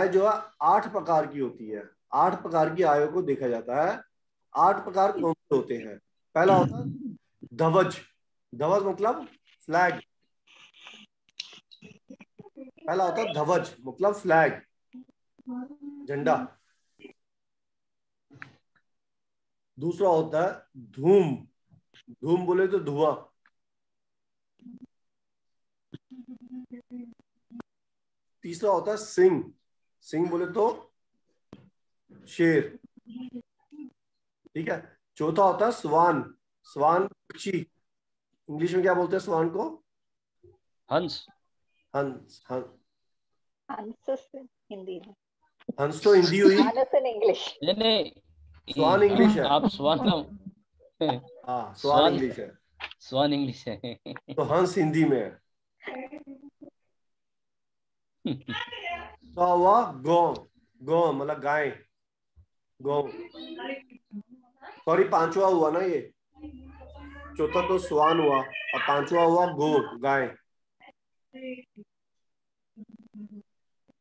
आय जो है 8 प्रकार की होती है। 8 प्रकार की आयों को देखा जाता है। 8 प्रकार कौन से होते हैं? पहला होता है ध्वज। ध्वज मतलब फ्लैग। पहला होता है ध्वज मतलब फ्लैग, झंडा। दूसरा होता है धूम। धूम बोले तो धुआं। तीसरा होता है सिंह। सिंह बोले तो शेर, ठीक है। चौथा होता है स्वान। स्वान पक्षी, इंग्लिश में क्या बोलते हैं स्वान को? हंस। हंस, हंस हिंदी, हंस तो हिंदी हुई, इंग्लिश नहीं, स्वान इंग्लिश है। आप स्वान, हाँ स्वान इंग्लिश है, स्वान इंग्लिश है, तो हंस हिंदी में है। गौ, गौ मतलब गाय, गौ। सॉरी, पांचवा हुआ ना ये, चौथा तो स्वान हुआ और पांचवा हुआ गौ, गाय।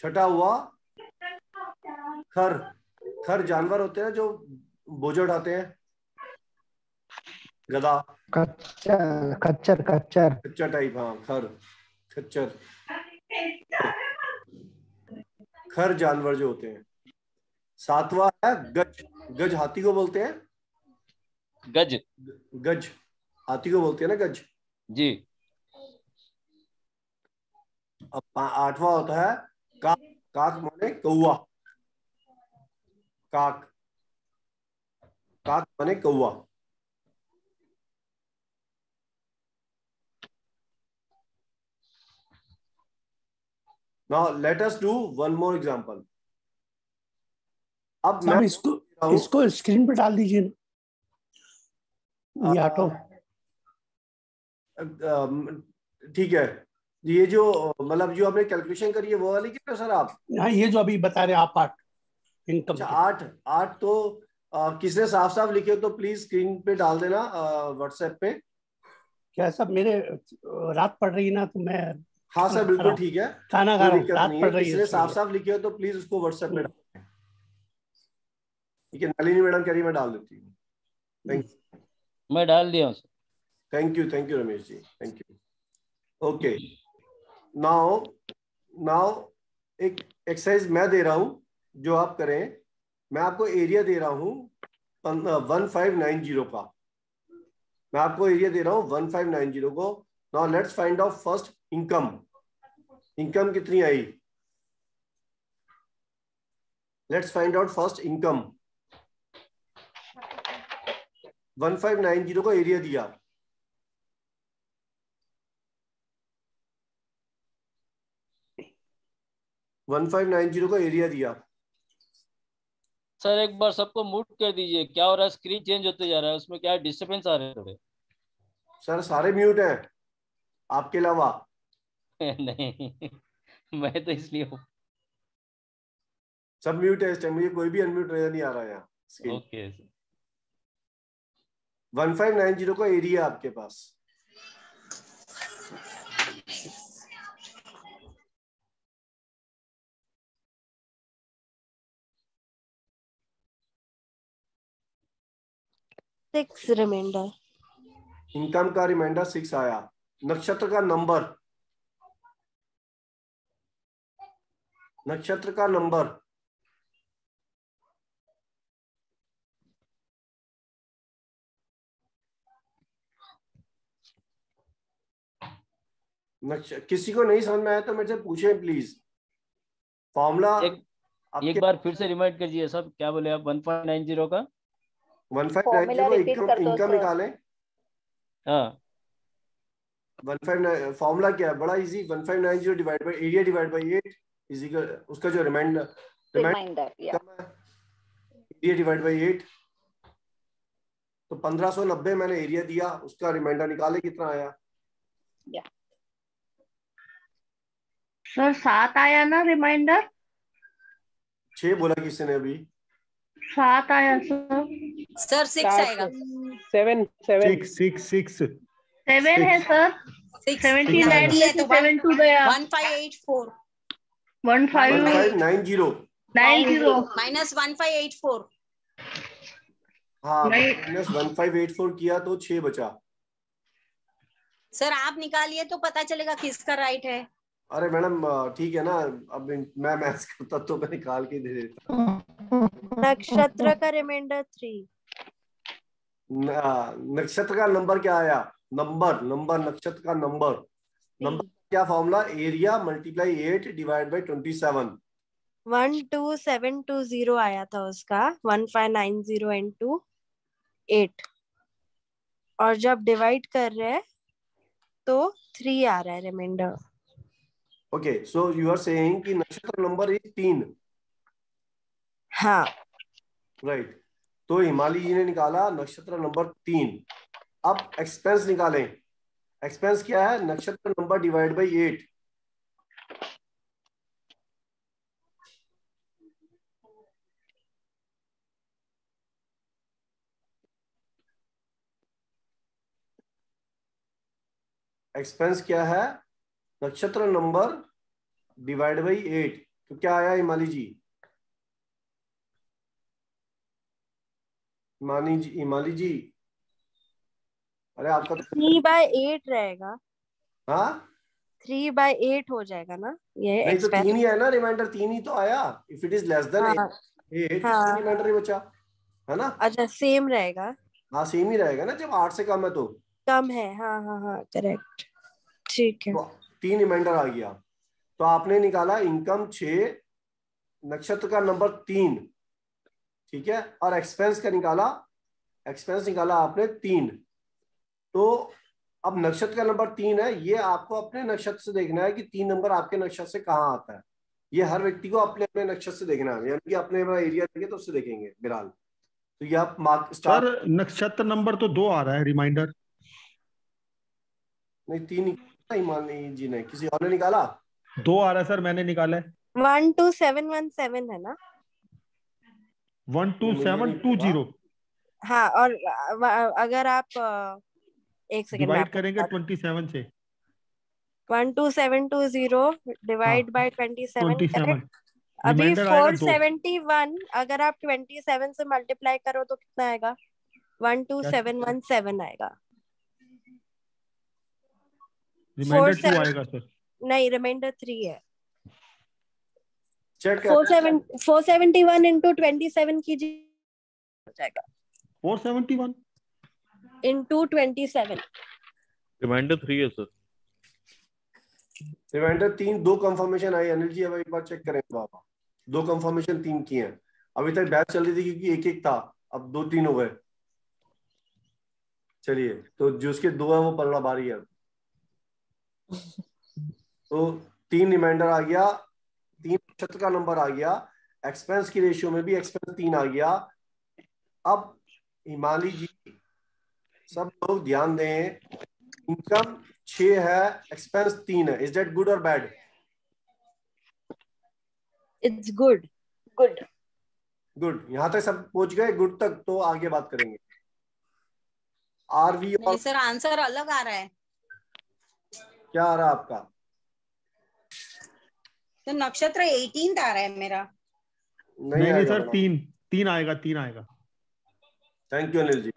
छठा हुआ खर। खर जानवर होते हैं जो बोझ उठाते हैं, गधा, खच्चर, खच्चर, खच्चर, खच्चर टाइप, हाँ खर, खच्चर, खर जानवर जो होते हैं। सातवां है गज। गज हाथी को बोलते हैं, गज, गज हाथी को बोलते हैं ना, गज जी। अब आठवां होता है काक। काक माने कौआ। काक, काक माने कौआ। Now let us do one more example. अब मैं इसको स्क्रीन पे डाल दीजिए ना, ये ऑटो, ठीक है। ये जो मतलब जो हमने कैलकुलेशन करी है वो वाली क्या सर आप? हाँ, ये जो अभी बता रहे आप 8 इनकम, 8 तो किसने साफ साफ लिखे हो तो प्लीज स्क्रीन पे डाल देना व्हाट्सएप पे। क्या सब मेरे रात पड़ रही ना तो मैं, हाँ सर बिल्कुल ठीक है, खाना खा रहा, साफ साफ लिखे हो तो प्लीज उसको व्हाट्सएप में डाल, ठीक है। नलिनी मैडम कह रही मैं डाल देती हूँ, थैंक्स, मैं डाल दिया, thank you Ramesh ji, thank you. Okay, now एक एक्सरसाइज मैं दे रहा हूँ जो आप करें। मैं आपको एरिया दे रहा हूँ 1590 का, मैं आपको एरिया दे रहा हूँ 1590 को। Now let's find out first income. Income कितनी आई? Let's find out first income. 1590 को एरिया दिया, सर एक बार सबको म्यूट कर दीजिए, क्या हो रहा है, स्क्रीन चेंज होते जा रहा है, उसमें क्या डिस्टर्बेंस आ रहे हैं थोड़े? सर सारे म्यूट हैं आपके अलावा? नहीं, मैं तो इसलिए सब म्यूट है इस टाइम, मुझे कोई भी अनम्यूट नजर नहीं आ रहा है यहाँ। ओके, 1590 का एरिया आपके पास, रिमाइंडर इनकम का रिमाइंडर 6 आया। नक्षत्र का नंबर, नक्षत्र का नंबर, किसी को नहीं समझ में आया तो मेरे से पूछे प्लीज। फॉर्मूला एक बार फिर से रिमाइंड करिए सब, क्या बोले आप? 1590 का 1590 इनकम निकालें। हाँ, 1590 फॉर्मूला क्या है? बड़ा easy, 1590 divide by area divide by 8 is equal उसका जो रिमाइंडर या एरिया डिवाइड बाय 8। तो 1590 मैंने एरिया दिया, उसका रिमाइंडर निकाले कितना आया? या सर 7 आया ना रिमाइंडर? 6 बोला किसी ने अभी, 7 आया सर, 6 आएगा, 7 है सर, 1790 है तो 158 4 1590 -1584 -1584 किया तो 6 बचा। सर आप निकालिए तो पता चलेगा किसका राइट है। अरे मैडम ठीक है ना, अब मैं मैथ्स करता तो मैं निकाल के दे देता। नक्षत्र का रिमाइंडर 3। नक्षत्र का नंबर क्या आया? नंबर नक्षत्र का नंबर क्या formula? Area multiply 8 divide by 27। 12720 आया था उसका, 1590 × 8, और जब डिवाइड कर रहे हैं तो 3 आ रहा है reminder. Okay, so you are saying कि नक्षत्र नंबर 3। हाँ राइट, तो हिमाली जी ने निकाला नक्षत्र नंबर 3। अब एक्सपेंस निकालें। एक्सपेंस क्या है? नक्षत्र नंबर डिवाइड बाई 8। एक्सपेंस क्या है? नक्षत्र नंबर डिवाइड बाई 8। तो क्या आया हिमाली जी? अरे आपका 3/8 रहेगा। हाँ 3/8 हो जाएगा ना, ये नहीं तो 3 ही है ना, रिमाइंडर 3 ही तो आया। If it is less than 8 remainder ही बचा है ना। अच्छा सेम रहेगा? हाँ सेम ही रहेगा ना, जब 8 से कम है तो कम है। हाँ हाँ हाँ करेक्ट, ठीक है। तो 3 रिमाइंडर आ गया। तो आपने निकाला इनकम 6, नक्षत्र का नंबर 3, ठीक है, और एक्सपेंस का निकाला, एक्सपेंस निकाला आपने 3। तो अब नक्षत्र का नंबर 3 है, ये आपको अपने नक्षत्र से देखना है कि 3 नंबर आपके नक्षत्र से कहाँ आता है। ये हर व्यक्ति को अपने अपने नक्षत्र से देखना है, यानी कि अपने एरिया देखे तो उससे देखेंगे बिराल। तो ये आप मार्क स्टार। नक्षत्र नंबर तो 2 आ रहा है रिमाइंडर। नहीं 3 हिमानी जी ने, किसी और ने निकाला? 2 आ रहा है सर, मैंने निकाला है। 12717 है ना, 12720। हाँ, और अगर आप एक सेकंड डिवाइड करेंगे 27 से, 12720 डिवाइड बाय 27। अभी 471 अगर आप 27 से मल्टीप्लाई करो तो कितना आएगा? 12717 आएगा। रिमाइंडर 2 आएगा सर? नहीं रिमाइंडर 3 है। 471 इनटू 27 कीजिए, हो जाएगा 471 इनटू 27। रिमाइंडर 3 है सर। रिमाइंडर 3, 2 कंफर्मेशन आई अनिल जी। अब एक बार चेक करें बाबा, 2 कंफर्मेशन 3 की हैं। अभी तक बहस चल रही थी क्योंकि 1-1 था, अब 2-3 हो गए। चलिए, तो जो उसके 2 है वो पलड़ा भारी है। तो 3 रिमाइंडर आ गया, 3 नक्षत्र का नंबर आ गया, एक्सपेंस की रेशियो में भी एक्सपेंस 3 आ गया। अब हिमाली जी सब लोग ध्यान दें, इनकम 6 है, एक्सपेंस 3 है। इज दैट गुड और bad? It's good. Good good, यहाँ तक सब पहुंच गए गुड तक, तो आगे बात करेंगे। आरवी और सर आंसर अलग आ रहा है। क्या आ रहा आपका? तो नक्षत्र 18 आ रहा है मेरा। नहीं सर, 3 आएगा, 3 आएगा। थैंक यू अनिल जी,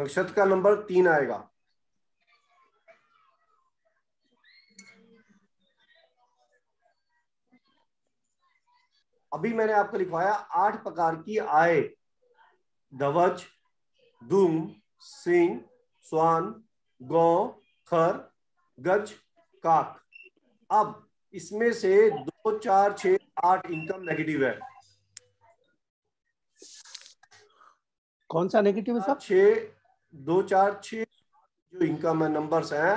नक्षत्र का नंबर 3 आएगा। अभी मैंने आपको लिखवाया 8 प्रकार की आय: ध्वज, धूम, सिंह, स्वान, गौ, खर, गज, काक। अब इसमें से 2, 4, 6, 8 इनकम नेगेटिव है। कौन सा नेगेटिव है सर? 6, 2, 4, 6 जो इनकम है, नंबर्स हैं,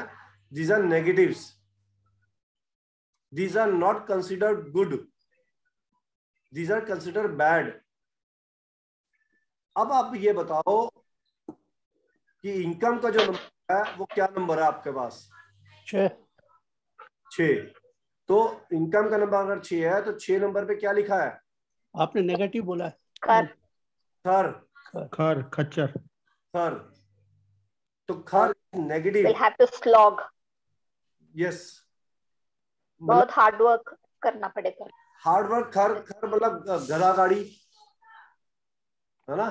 these are negatives, these are not considered good, these are considered bad. अब आप ये बताओ कि इनकम का जो नंबर है वो क्या नंबर है आपके पास? 6। तो इनकम का नंबर अगर 6 है तो 6 नंबर पे क्या लिखा है आपने? नेगेटिव बोला है। खर। तो खर नेगेटिव। यस, बहुत हार्ड वर्क करना पड़ेगा। हार्ड वर्क खर मतलब गधा गाड़ी है ना,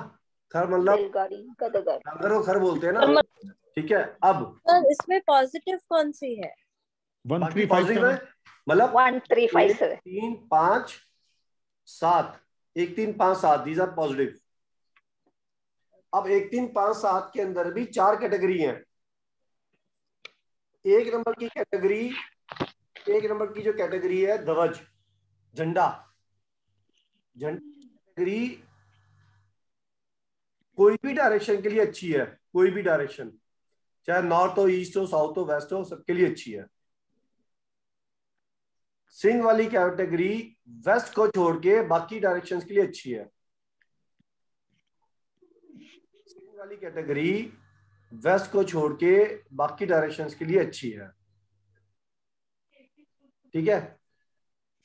खर मतलब गधा गाड़ी अगर वो खर बोलते हैं ना, ठीक है। अब इसमें पॉजिटिव कौन सी है? 1 3 5 मतलब 1 3 5 7 3 5 7 1 3 5 7 दीज आर पॉजिटिव। अब 1 3 5 7 के अंदर भी 4 कैटेगरी हैं। एक नंबर की जो कैटेगरी है ध्वज, झंडा कैटेगरी कोई भी डायरेक्शन के लिए अच्छी है, कोई भी डायरेक्शन, चाहे नॉर्थ हो, ईस्ट हो, साउथ हो, वेस्ट हो, सबके लिए अच्छी है। सिंह वाली कैटेगरी वेस्ट को छोड़ के बाकी डायरेक्शंस के लिए अच्छी है। वाली कैटेगरी वेस्ट को छोड़ के बाकी डायरेक्शंस के लिए अच्छी है, ठीक है।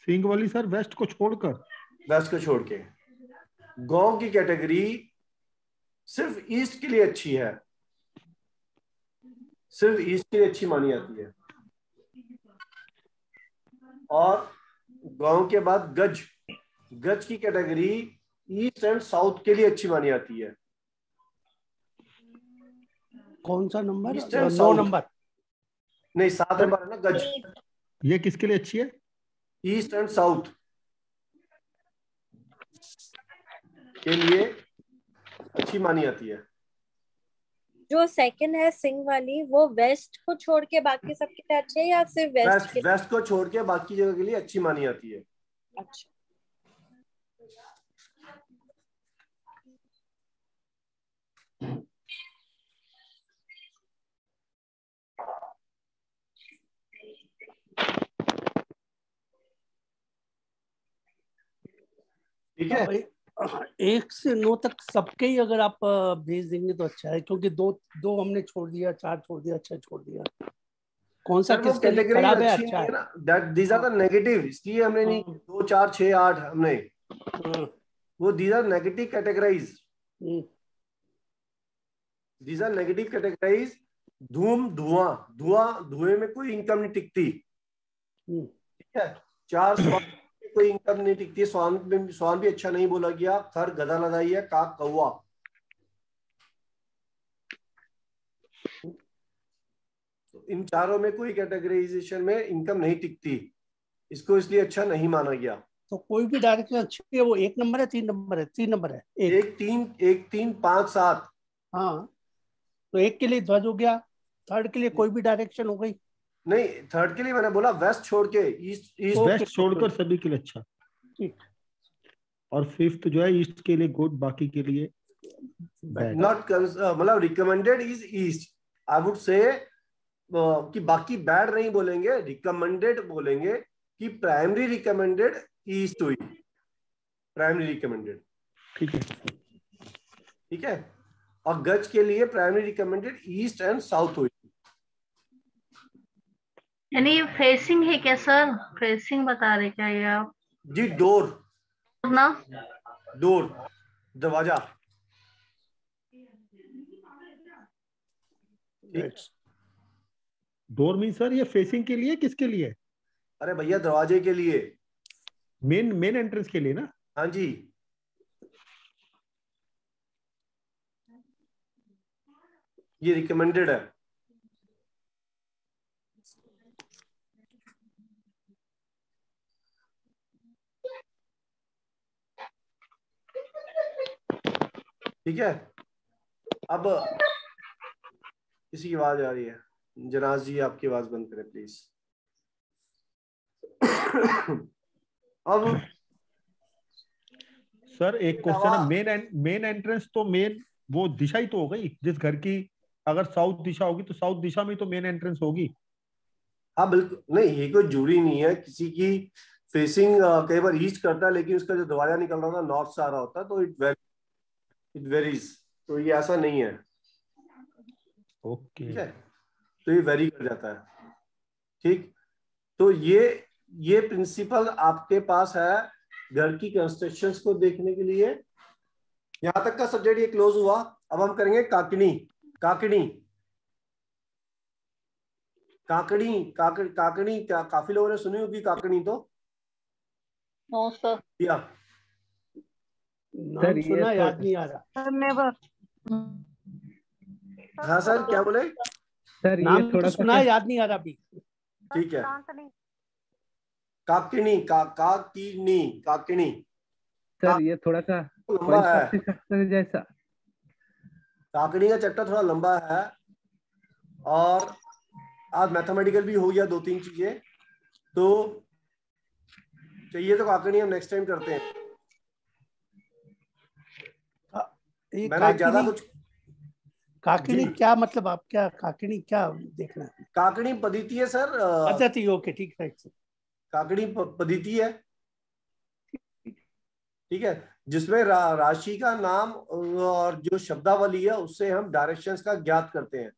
सिंह वाली सर वेस्ट को छोड़ के। गांव की कैटेगरी सिर्फ ईस्ट के लिए अच्छी है, सिर्फ ईस्ट के लिए अच्छी मानी जाती है। और गांव के बाद गज की कैटेगरी ईस्ट एंड साउथ के लिए अच्छी मानी जाती है। कौन सा नंबर? 9 नंबर नहीं, 7 नंबर है ना गज। ये किसके लिए अच्छी है? ईस्ट एंड साउथ के लिए अच्छी मानी जाती है। जो सेकंड है सिंह वाली, वो वेस्ट को छोड़ के बाकी सबके लिए अच्छी है या सिर्फ वेस्ट को छोड़ के बाकी जगह के लिए अच्छी मानी जाती है? अच्छा, ठीक है। 1 से 9 तक सबके ही अगर आप भेज देंगे तो अच्छा है, क्योंकि 2 हमने छोड़ दिया, 4 छोड़ दिया, 6 छोड़ दिया। कौन सा किस कैटेगरी में अच्छा है? That these are the negative, इसलिए हमने नहीं 2 4 6 8 हमने वो these are negative categorize. These are negative categorise. धूम धुआं धुएं में कोई इनकम नहीं टिकती, ठीक है। 4 कोई इनकम नहीं टिकती है। स्वान भी अच्छा नहीं बोला गया। खर गधा लगाई है, काक कौवा। तो इन चारों में कोई कैटेगराइजेशन में इनकम नहीं टिकती, इसको इसलिए अच्छा नहीं माना गया। तो कोई भी डायरेक्शन अच्छी है, वो 1 नंबर है, 3 नंबर है, 3 नंबर है, 1 3 1 3 5 7। हाँ, तो 1 के लिए ध्वज हो गया, 3 के लिए कोई भी डायरेक्शन हो गई। नहीं, 3 के लिए मैंने बोला वेस्ट छोड़ के, ईस्ट वेस्ट छोड़कर सभी के लिए अच्छा। और 5th जो है ईस्ट के लिए गुड, बाकी के लिए नॉट, मतलब recommended is east. I would say कि बाकी बैड नहीं बोलेंगे, रिकमेंडेड बोलेंगे कि प्राइमरी रिकमेंडेड ईस्ट हुई, प्राइमरी रिकमेंडेड, ठीक है, ठीक है। और गज के लिए primary recommended east and south हुई। यानी ये फेसिंग है क्या सर? फेसिंग बता रहे क्या ये आप? जी, डोर ना, डोर दरवाजा। डोर मीन सर ये फेसिंग के लिए किसके लिए? अरे भैया दरवाजे के लिए, मेन एंट्रेंस के लिए ना। हाँ जी, ये रिकमेंडेड है। ठीक है। अब किसी की आवाज आ रही है। जनाज जी, आपकी आवाज बंद करें प्लीज। अब सर एक क्वेश्चन, मेन एंट्रेंस तो मेन वो दिशा ही तो हो गई जिस घर की। अगर साउथ दिशा होगी तो साउथ दिशा में तो मेन एंट्रेंस होगी। हाँ बिल्कुल। नहीं, ये कोई जुड़ी नहीं है। किसी की फेसिंग कई बार ईस्ट करता है, लेकिन उसका जो दरवाजा निकल रहा होता नॉर्थ से आ रहा होता, तो इट वेरीज। तो ये ऐसा नहीं है, ओके, ठीक है। तो ये वेरी कर जाता है, ठीक। तो ये प्रिंसिपल आपके पास है घर की कंस्ट्रक्शंस को देखने के लिए। यहां तक का सब्जेक्ट ये क्लोज हुआ। अब हम करेंगे काकिनी। काकड़ी, काकड़ी क्या काफी लोगों ने सुनी होगी काकड़ी तो? No sir. या नाम सुना याद नहीं आ रहा। हाँ सर क्या बोले सर? नाम थोड़ा सुना याद नहीं आ रहा अभी। ठीक है काकिनी, काकिनी, काकिनी सर ये थोड़ा सा लंबा है जैसा। काकड़ी का चैप्टर थोड़ा लंबा है और आज मैथमेटिकल भी हो गया दो तीन चीजें, तो चाहिए तो काकड़ी हम नेक्स्ट टाइम करते हैं। मैंने ज्यादा कुछ काकड़ी क्या मतलब आप क्या काकड़ी क्या देखना है? काकड़ी पद्धति है सर। पद्धति ओके ठीक है सर। काकड़ी पद्धति है ठीक है, जिसमें राशि का नाम और जो शब्दावली है उससे हम डायरेक्शंस का ज्ञात करते हैं।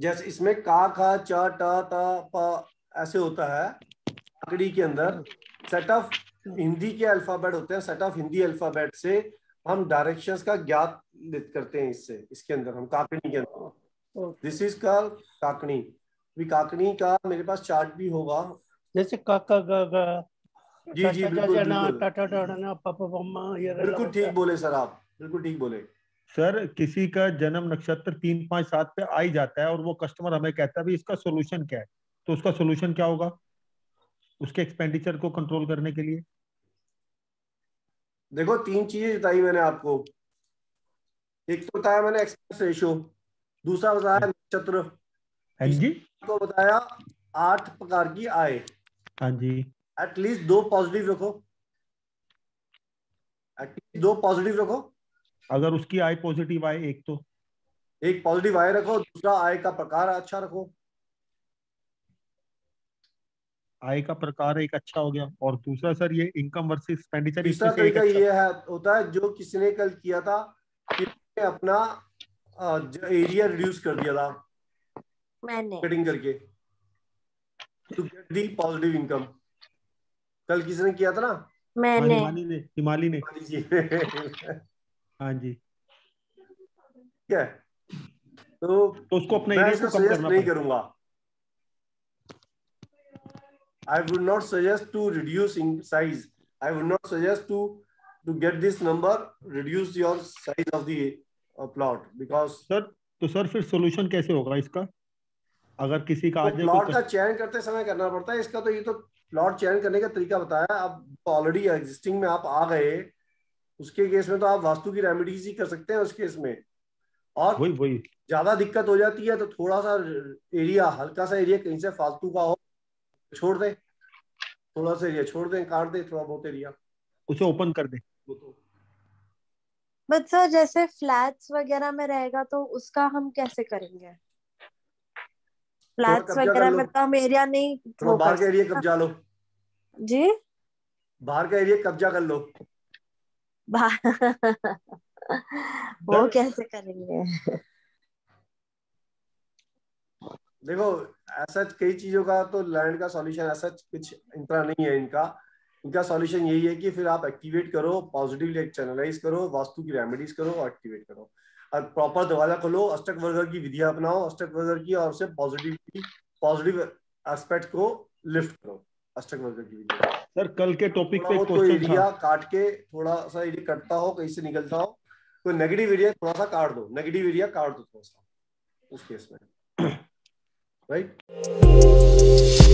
जैसे इसमें का खा च ट त प ऐसे होता है काकड़ी के अंदर। सेट ऑफ हिंदी के अल्फाबेट होते हैं, सेट ऑफ हिंदी अल्फाबेट से हम डायरेक्शंस का ज्ञात करते हैं। इससे इसके अंदर हम काकड़ी के अंदर दिस इज कॉल्ड काकड़ी। अभी काकड़ी का मेरे पास चार्ट भी होगा जैसे का जी जी बिल्कुल ठीक बोले सर आप, बिल्कुल ठीक बोले सर। किसी का जन्म नक्षत्र 3, 5, 7 पे आ ही जाता है और वो कस्टमर हमें कहता है भी इसका सॉल्यूशन क्या है, तो उसका सॉल्यूशन क्या होगा उसके एक्सपेंडिचर को कंट्रोल करने के लिए? देखो 3 चीजें बताई मैंने आपको। एक तो बताया मैंने एक्सपेंस रेशियो, दूसरा बताया नक्षत्र, हां जी को बताया 8 प्रकार की आय, हां जी एटलीस्ट 2 पॉजिटिव रखो, एटलीस्ट 2 पॉजिटिव रखो। अगर उसकी आय पॉजिटिव आए एक तो एक पॉजिटिव आय रखो, दूसरा आय का प्रकार अच्छा रखो। आय का प्रकार एक अच्छा हो गया और दूसरा सर ये इनकम वर्सेस एक्सपेंडिचर। तीसरा तरीका ये है होता है जो किसने कल किया था, किसने अपना एरिया रिड्यूस कर दिया था मैंने कटिंग करके to get the positive income. कल किसने किया था ना मैंने, हिमाली ने हाँ जी ठीक है। तो उसको अपने एरिया को कम करना नहीं करूंगा। I would not suggest to reduce in size. I would not suggest to get this number. Reduce your size of the plot because sir. तो सर फिर सोल्यूशन कैसे होगा इसका? अगर किसी का आज प्लॉट का चयन करते समय करना पड़ता है इसका। तो ये तो प्लॉट चयन करने का तरीका बताया। अब ऑलरेडी एग्जिस्टिंग में आप आ गए उसके केस में तो आप वास्तु की रेमेडीज ही कर सकते हैं उस केस में। और वही ज्यादा दिक्कत हो जाती है तो थोड़ा सा एरिया, हल्का सा एरिया कहीं से फालतू का हो छोड़ दे, थोड़ा सा एरिया छोड़ दे, काट दे थोड़ा बहुत एरिया, उसे ओपन कर दे। बट सर जैसे फ्लैट्स वगैरह में रहेगा तो उसका हम कैसे करेंगे? फ्लैट्स वगैरह में तो हम एरिया नहीं, बाहर का एरिया कब्जा लो जी, बाहर का एरिया कब्जा कर लो। वो कैसे करेंगे? देखो ऐसा कई चीजों का तो लैंड का सॉल्यूशन ऐसा कुछ इंतरा नहीं है इनका। इनका सॉल्यूशन यही है कि फिर आप एक्टिवेट करो, पॉजिटिवली चैनलाइज करो, वास्तु की रेमेडीज करो और एक्टिवेट करो और प्रॉपर दरवाजा खोलो, अष्टक वर्ग की विधियां अपनाओ, अष्टक वर्ग की और उसे पॉजिटिव एस्पेक्ट को लिफ्ट करो, अष्टक वर्ग की विधि। सर कल के टॉपिक पे कोई एरिया काट के थोड़ा सा एरिया कटता हो, कहीं से निकलता हो कोई नेगेटिव एरिया थोड़ा सा काट दो, नेगेटिव एरिया काट दो थोड़ा सा उस केस में, right?